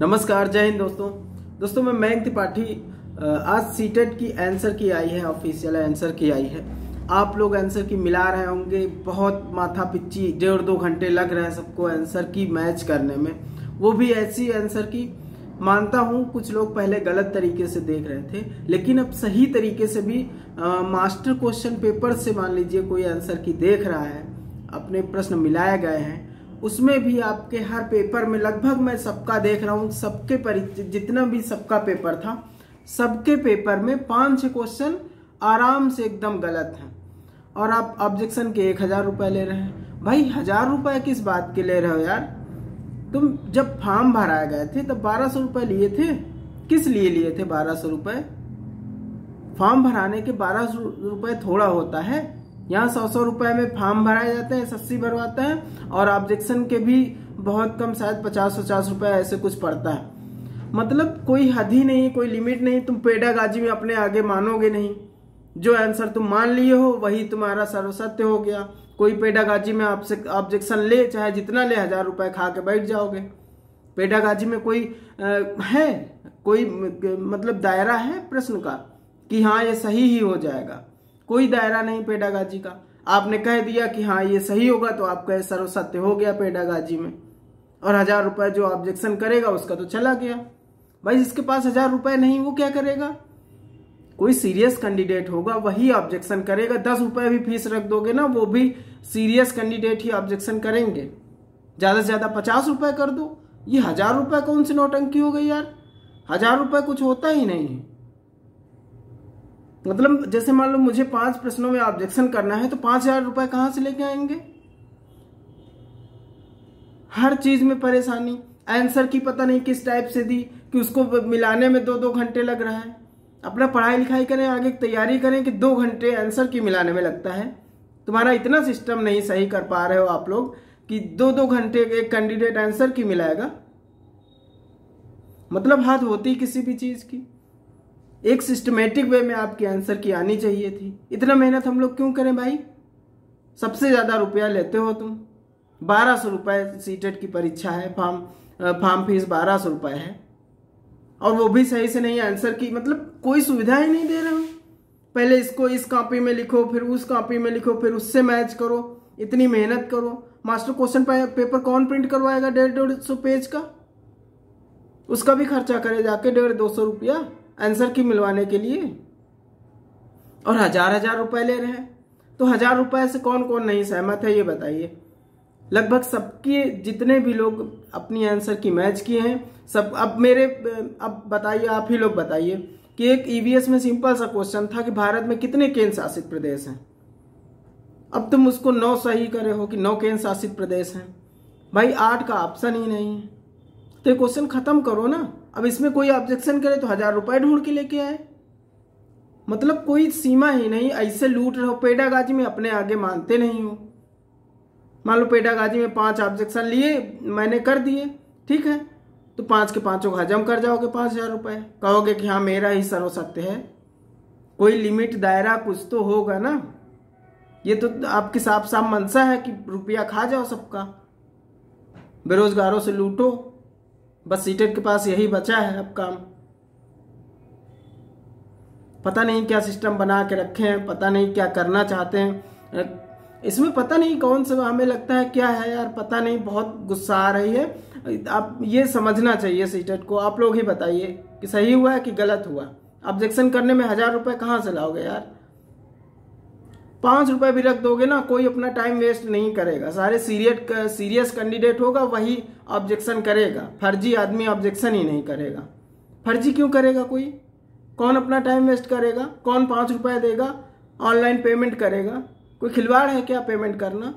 नमस्कार, जय हिंद दोस्तों। मैं मयंक त्रिपाठी। आज सीटेट की आंसर की आई है, ऑफिशियल आंसर की आई है। आप लोग आंसर की मिला रहे होंगे, बहुत माथा पिच्ची, 1.5-2 घंटे लग रहे हैं सबको आंसर की मैच करने में, वो भी ऐसी आंसर की। मानता हूं कुछ लोग पहले गलत तरीके से देख रहे थे, लेकिन अब सही तरीके से भी मास्टर क्वेश्चन पेपर से मान लीजिए कोई आंसर की देख रहा है, अपने प्रश्न मिलाए गए हैं, उसमें भी आपके हर पेपर में लगभग मैं सबका देख रहा हूं, सबके परिचित जितना भी सबका पेपर था, सबके पेपर में 5-6 क्वेश्चन आराम से एकदम गलत हैं। और आप ऑब्जेक्शन के 1000 रुपये ले रहे हैं। भाई 1000 रुपये किस बात के ले रहे हो यार? तुम जब फॉर्म भराए गए थे तब 1200 रुपये लिए थे। किस लिए लिए थे 1200 रुपये? फॉर्म भराने के 1200 रुपये थोड़ा होता है। यहाँ 100-100 रुपये में फॉर्म भराए जाते हैं, SSC भरवाता है, और ऑब्जेक्शन के भी बहुत कम, शायद 50-50 रुपये ऐसे कुछ पड़ता है। मतलब कोई हद ही नहीं, कोई लिमिट नहीं। तुम पेडागाजी में अपने आगे मानोगे नहीं। जो आंसर तुम मान लिए हो वही तुम्हारा सर्वसत्य हो गया। कोई पेडागाजी में आपसे ऑब्जेक्शन ले, चाहे जितना ले, 1000 रुपये खा के बैठ जाओगे। पेडागाजी में कोई है, कोई मतलब दायरा है प्रश्न का कि हाँ ये सही ही हो जाएगा? कोई दायरा नहीं पेडागाजी का। आपने कह दिया कि हाँ ये सही होगा तो आपका सर्वसत्य हो गया पेडागाजी में, और 1000 रुपये जो ऑब्जेक्शन करेगा उसका तो चला गया। भाई जिसके पास 1000 रुपये नहीं वो क्या करेगा? कोई सीरियस कैंडिडेट होगा वही ऑब्जेक्शन करेगा। 10 रुपये भी फीस रख दोगे ना, वो भी सीरियस कैंडिडेट ही ऑब्जेक्शन करेंगे। ज़्यादा से ज़्यादा 50 रुपये कर दो। ये 1000 रुपये कौन सी नौटंकी हो गई यार? 1000 रुपये कुछ होता ही नहीं है। मतलब जैसे मान लो मुझे 5 प्रश्नों में ऑब्जेक्शन करना है तो 5000 रुपये कहाँ से लेके आएंगे? हर चीज़ में परेशानी। आंसर की पता नहीं किस टाइप से दी कि उसको मिलाने में 2-2 घंटे लग रहा है। अपना पढ़ाई लिखाई करें, आगे तैयारी करें कि 2 घंटे आंसर की मिलाने में लगता है। तुम्हारा इतना सिस्टम नहीं सही कर पा रहे हो आप लोग कि 2-2 घंटे एक कैंडिडेट आंसर की मिलाएगा। मतलब हाथ होती किसी भी चीज़ की। एक सिस्टमेटिक वे में आपकी आंसर की आनी चाहिए थी। इतना मेहनत हम लोग क्यों करें भाई? सबसे ज़्यादा रुपया लेते हो तुम। 1200 रुपये सीटेट की परीक्षा है, फार्म फीस 1200 रुपये है, और वो भी सही से नहीं आंसर की। मतलब कोई सुविधा ही नहीं दे रहे हो। पहले इसको इस कॉपी में लिखो, फिर उस कॉपी में लिखो, फिर उससे मैच करो, इतनी मेहनत करो। मास्टर क्वेश्चन पेपर कौन प्रिंट करवाएगा 150-150 पेज का? उसका भी खर्चा करे जाके 150-200 रुपया आंसर की मिलवाने के लिए, और 1000-1000 रुपये ले रहे हैं। तो 1000 रुपये से कौन कौन नहीं सहमत है ये बताइए। लगभग सबके जितने भी लोग अपनी आंसर की मैच किए हैं सब। अब बताइए, आप ही लोग बताइए कि एक EVS में सिंपल सा क्वेश्चन था कि भारत में कितने केंद्र शासित प्रदेश हैं। अब तुम उसको 9 सही करे हो कि 9 केंद्र शासित प्रदेश हैं। भाई 8 का ऑप्शन ही नहीं है तो ये क्वेश्चन खत्म करो ना। अब इसमें कोई ऑब्जेक्शन करे तो 1000 रुपये ढूंढ के लेके आए। मतलब कोई सीमा ही नहीं। ऐसे लूट रहे हो। पेडागाजी में अपने आगे मानते नहीं हो। मान लो पेडागाजी में 5 ऑब्जेक्शन लिए, मैंने कर दिए, ठीक है, तो 5 के 5 हजम कर जाओगे। 5000 रुपये कहोगे कि हाँ मेरा ही सर्वसत्य है। कोई लिमिट, दायरा कुछ तो होगा ना। ये तो आपकी साफ साफ मंशा है कि रुपया खा जाओ सबका, बेरोजगारों से लूटो। बस सीटेट के पास यही बचा है अब काम। पता नहीं क्या सिस्टम बना के रखे हैं, पता नहीं क्या करना चाहते हैं इसमें, पता नहीं कौन सा। हमें लगता है क्या है यार, पता नहीं। बहुत गुस्सा आ रही है। आप ये समझना चाहिए सीटेट को। आप लोग ही बताइए कि सही हुआ है कि गलत हुआ। ऑब्जेक्शन करने में 1000 रुपये कहाँ से लाओगे यार? 5 रुपये भी रख दोगे ना, कोई अपना टाइम वेस्ट नहीं करेगा। सारे सीरियस कैंडिडेट होगा वही ऑब्जेक्शन करेगा। फर्जी आदमी ऑब्जेक्शन ही नहीं करेगा। फर्जी क्यों करेगा कोई? कौन अपना टाइम वेस्ट करेगा? कौन 5 रुपये देगा? ऑनलाइन पेमेंट करेगा? कोई खिलवाड़ है क्या पेमेंट करना?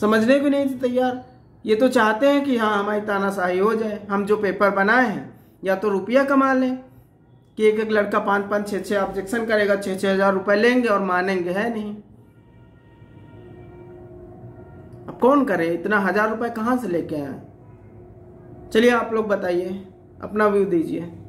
समझने को नहीं तैयार। ये तो चाहते हैं कि हाँ हमारी तानाशाही हो जाए। हम जो पेपर बनाए हैं या तो रुपया कमा लें कि एक लड़का 5-5, 6-6 ऑब्जेक्शन करेगा, 6-6 हजार रुपये लेंगे और मानेंगे है नहीं। अब कौन करे? इतना 1000 रुपये कहाँ से लेके आए? चलिए आप लोग बताइए, अपना व्यू दीजिए।